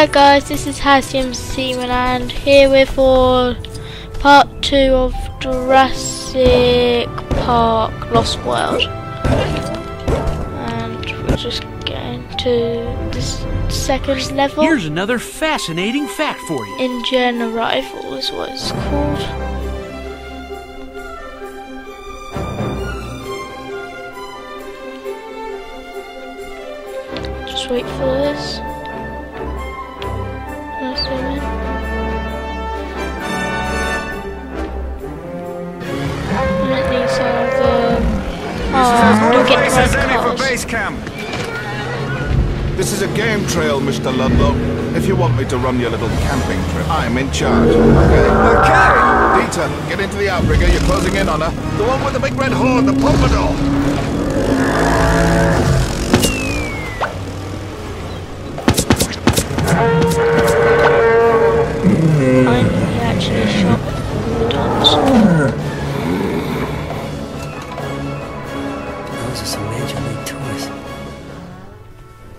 Hello guys, this is Hassium Seaman and here we're for part 2 of Jurassic Park Lost World. And we're just getting to this second level. Here's another fascinating fact for you. InGen Arrival is what it's called. Wait for this. Let's do it. I think so. Don't get close for base camp. This is a game trail, Mr. Ludlow. If you want me to run your little camping trip, I'm in charge. Okay. Dita, get into the outrigger. You're closing in on her. The one with the big red horn, the Pompadour.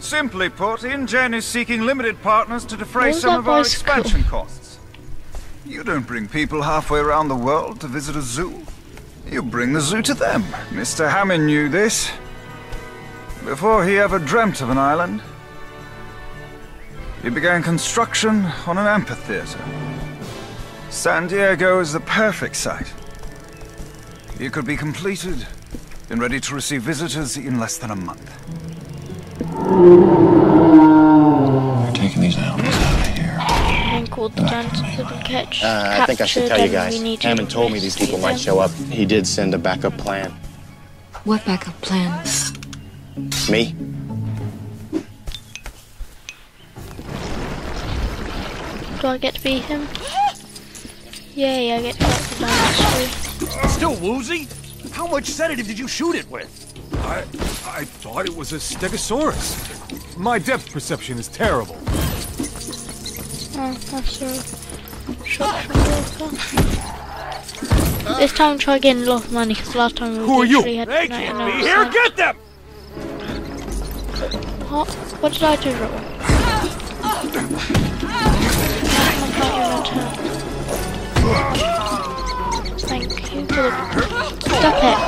Simply put, InGen is seeking limited partners to defray some of our expansion costs. You don't bring people halfway around the world to visit a zoo. You bring the zoo to them. Mr. Hammond knew this before he ever dreamt of an island. He began construction on an amphitheater. San Diego is the perfect site. It could be completed and ready to receive visitors in less than a month. We're taking these animals out of here. And called the dance to be catched. I think I should tell you guys. Hammond told me these people might show up. He did send a backup plan. What backup plan? Me? Do I get to be him? Yay, I get to talk to him. Still woozy? How much sedative did you shoot it with? I thought it was a stegosaurus. My depth perception is terrible. This time try getting a lot of money, because last time we literally had to be here, get them! What did I do wrong? Thank you for the... Stop it!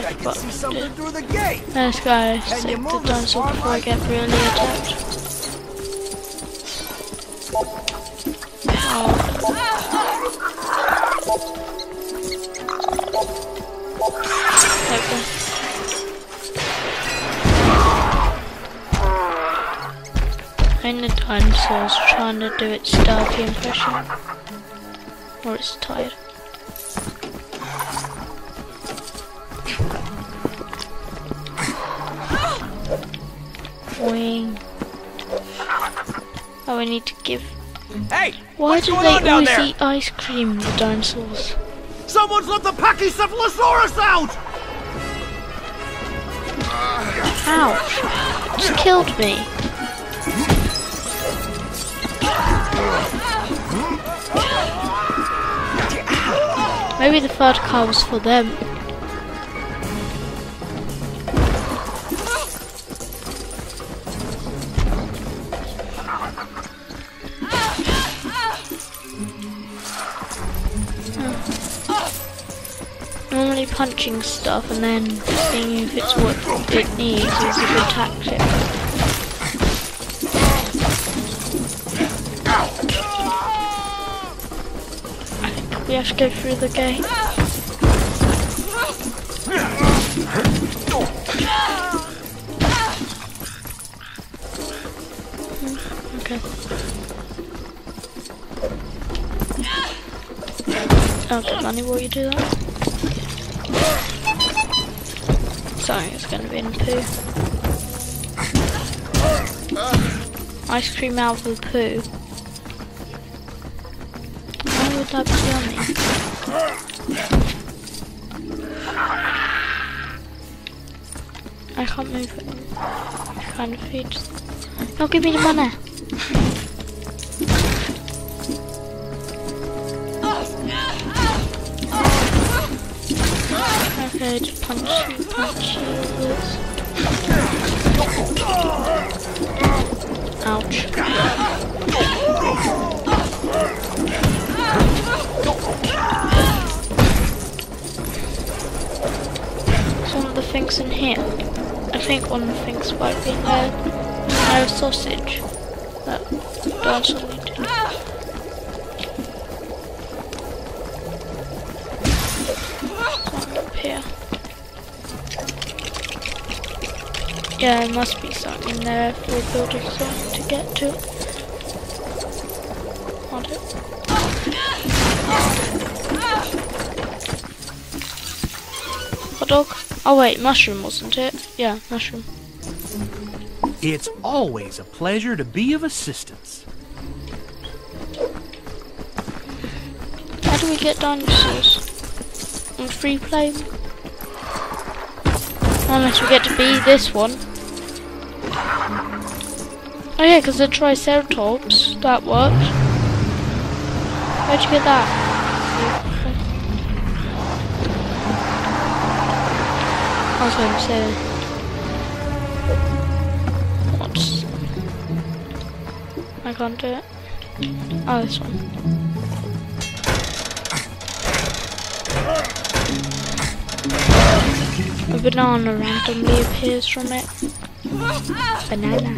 I can see something through the gate. Let's go. Stick the dinosaur before I get really attacked. Oh. Okay. And the dinosaur's trying to do its stealthy impression. Or it's tired. Oh, I need to give. Hey! Why do they always eat ice cream, the dinosaurs? Someone's let the Pachycephalosaurus out! Ouch! Just killed me. Maybe the third car was for them. Normally punching stuff and then seeing if it's what it needs is a good tactic. I think we have to go through the gate. Okay. I'll get money while you do that. Sorry, it's going to be in poo. Ice cream out of the poo. Why would that be yummy? I can't move it. I'm trying to feed. No, give me the money. Okay, just punch you, Ouch. There's one of the things in here. I think one of the things might be in there. I have sausage. That does what we did. Yeah, there must be something there for the builder to get to. Hold it. Hot dog? Oh wait, mushroom wasn't it? Yeah, mushroom. It's always a pleasure to be of assistance. How do we get dinosaurs? On free play? Unless we get to be this one. Oh yeah, because the triceratops, that worked. Where'd you get that? I was going to say. What? I can't do it. Oh, this one. A banana randomly appears from it. Banana.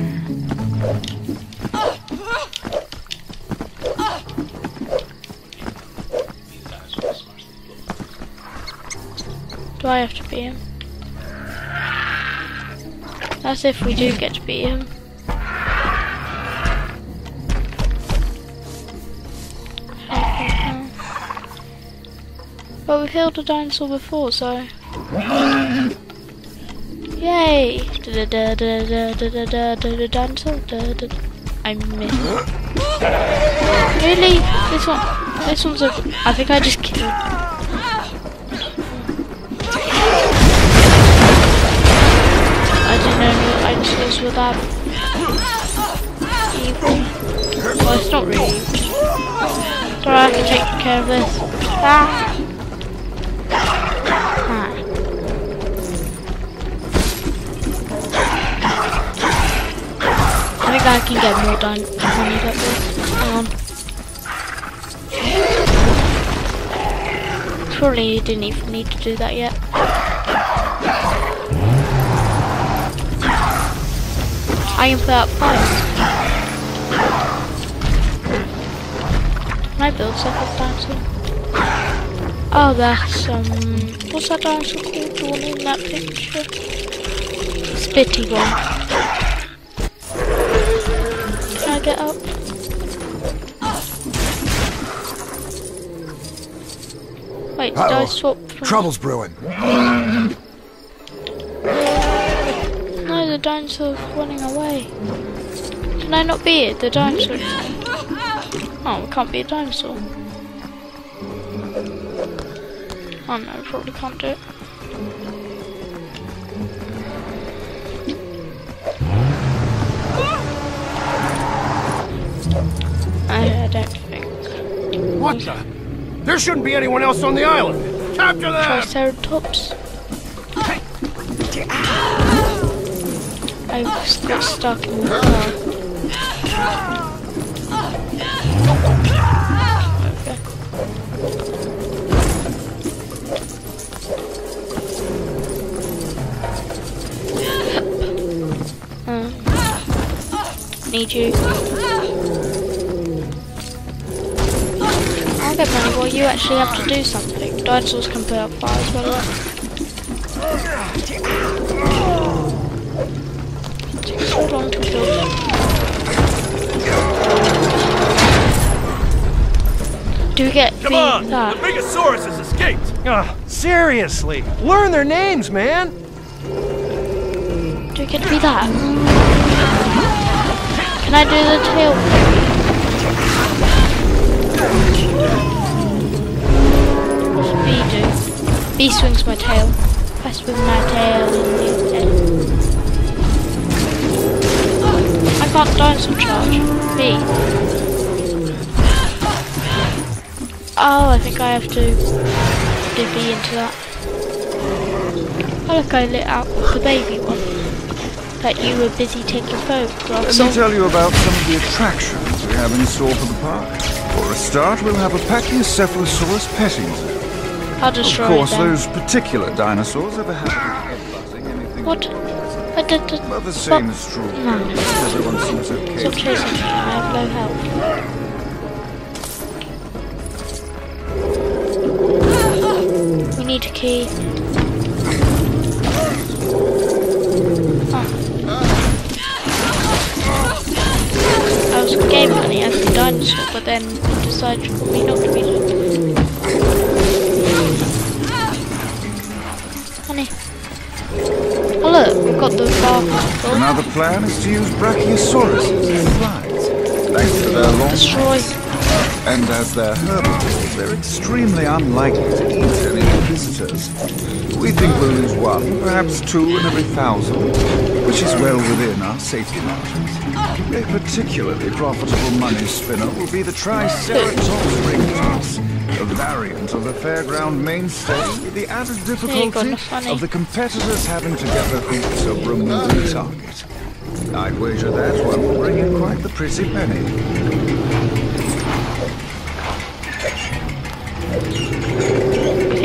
Do I have to beat him? That's if we do get to beat him. But we've healed a dinosaur before, so... Yay! I missed. Really? This one's a... I think I just killed. I didn't know what dinosaurs were that evil. Well, it's not really evil. Sorry, I can take care of this. Ah! I think I can get more done when you get this. Hang on. Probably didn't even need to do that yet. I can put up fires. Can I build stuff with dinosaur? Oh, that's what's that dinosaur called? The one in that picture? Spitty one. Get up. Wait, did I swap from... Trouble's brewing. No, the dinosaur's running away. Can I not be it? The dinosaur. Oh, we can't be a dinosaur. Oh no, we probably can't do it. I don't think. What the? There shouldn't be anyone else on the island. Capture them! Triceratops. I got stuck in the car. Okay. Need you. Well, you actually have to do something. Dinosaurs can put out fires, by the way. It takes so long to kill them. Do we get Come on! That? The Megasaurus has escaped! Seriously! Learn their names, man! Do we get to be that? Can I do the tail? Bee swings my tail. I swing my tail instead. I can't dinosaur charge. Bee. Oh, I think I have to do bee into that. Oh look, I lit out the baby one. but you were busy taking photographs. Let me tell you about some of the attractions we have in store for the park. For a start, we'll have a Pachycephalosaurus petting zoo. I'll destroy them. Of course, those particular dinosaurs ever have anything. What? Well, the same is true. No. Everyone seems okay. Stop chasing me. I have no help. We need a key. Oh. I was game money as a dinosaur, but then decided for me not to be. Honey. Oh look, we've got the bar. Another plan is to use brachiosaurus as flies. Thanks to their long destroy. And as they're herbivores, they're extremely unlikely to eat any visitors. We think we'll lose one, perhaps two in every 1,000, which is well within our safety margins. A particularly profitable money spinner will be the triceratops ringtops, a variant of the fairground mainstay with the added difficulty of the competitors having to gather hoops of removing target. I'd wager that one will bring in quite the pretty penny.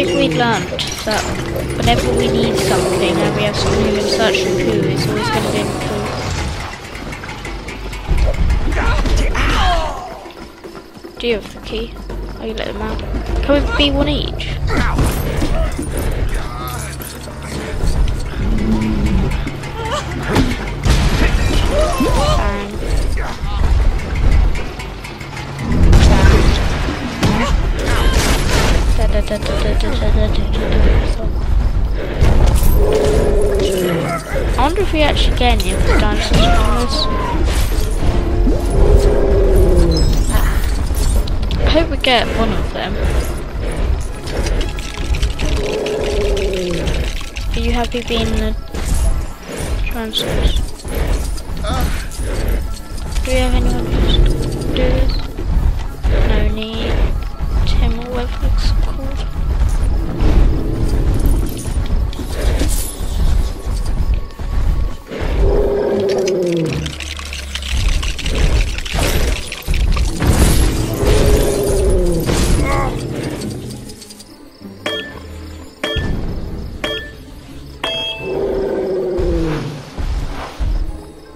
We learned that whenever we need something and we have someone who can search for poo, it's always going to be in poo. Do you have the key? Oh, you let them out. Can we be one each? I wonder if we actually get any of the dinosaurs from us. I hope we get one of them. Are you happy being the dinosaurs? Do we have anyone who wants to do this? No need. Tim or whatever it's called.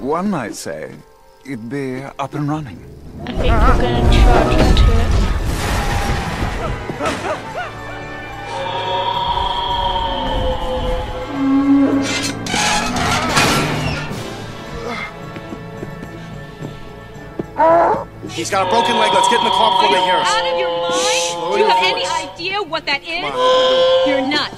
One might say it'd be up and running. I think we're going to charge into it. He's got a broken leg. Let's get in the car before they hear us. Are you out of your mind? Slow Do you have voice. Any idea what that is? You're nuts.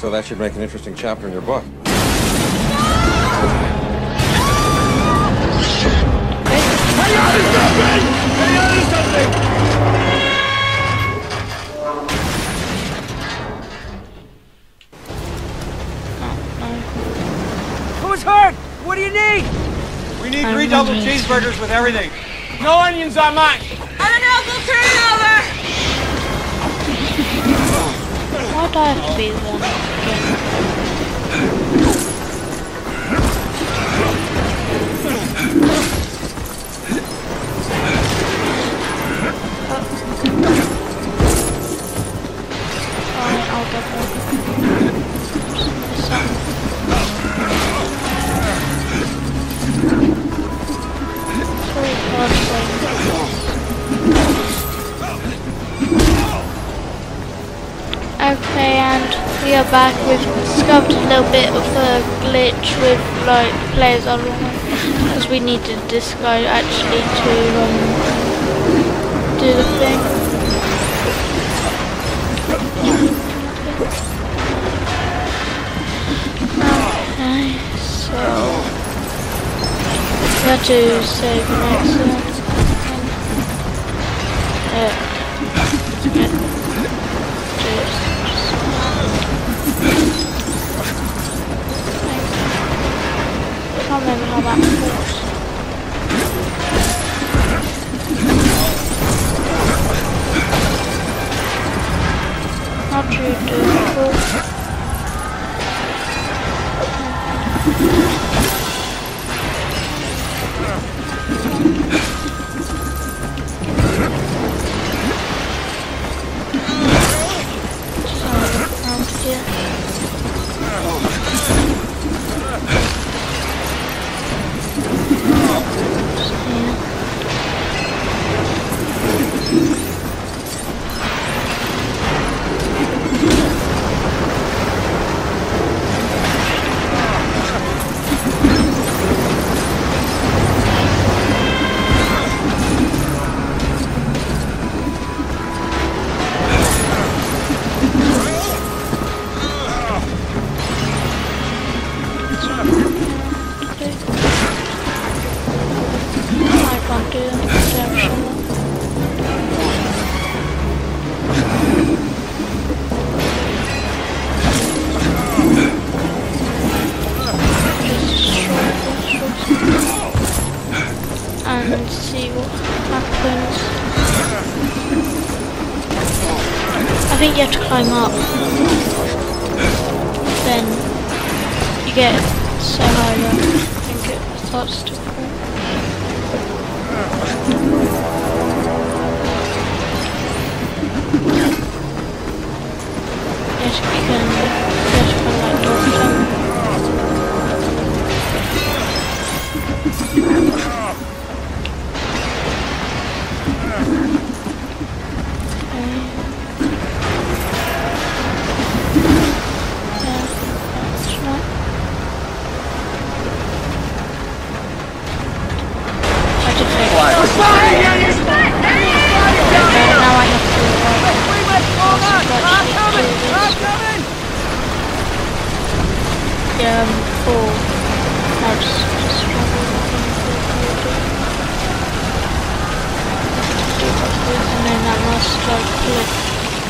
So that should make an interesting chapter in your book. Who was hurt? What do you need? We need 3 double cheeseburgers with everything. No onions on mine. I don't know if we'll turn it over. Why do I have to be the one? Okay, and we are back. We've discovered a little bit of a glitch with like players on because we needed this guy actually to do the thing. had to save my accident. I can't remember how that works. Not too difficult.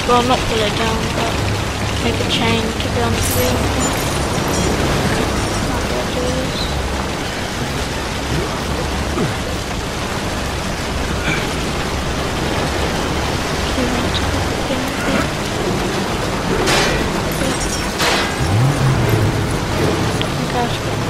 Well, not pull it down, but make a chain to be on the wheel. Might be able to do this. Do we want to put the thing here? I think I should.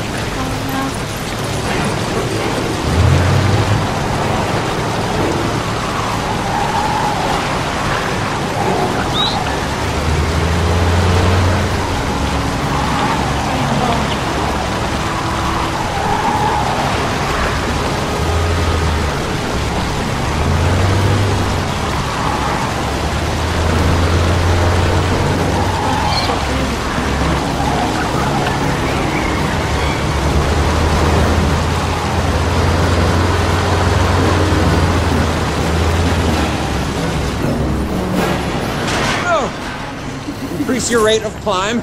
Your rate of climb.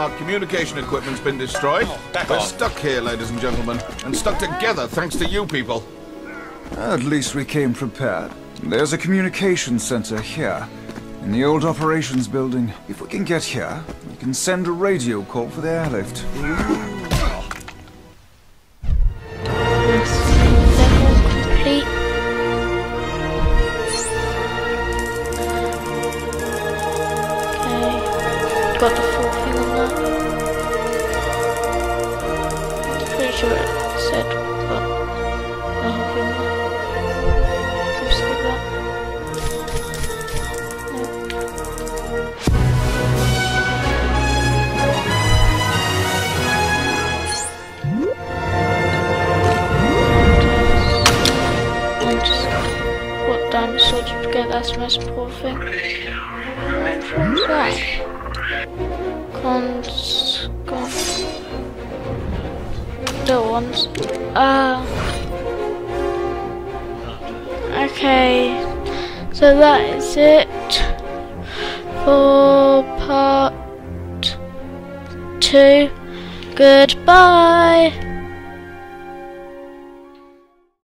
Our communication equipment's been destroyed. We're stuck here, ladies and gentlemen, and stuck together thanks to you people. At least we came prepared. There's a communications center here, in the old operations building. If we can get here, we can send a radio call for the airlift. Got the full thing on that. I'm pretty sure it said, but I hope I'm not. Just skip that. No. Just, what dinosaur did you get? That's the most important thing. Right. Okay, so that is it for part 2. Goodbye.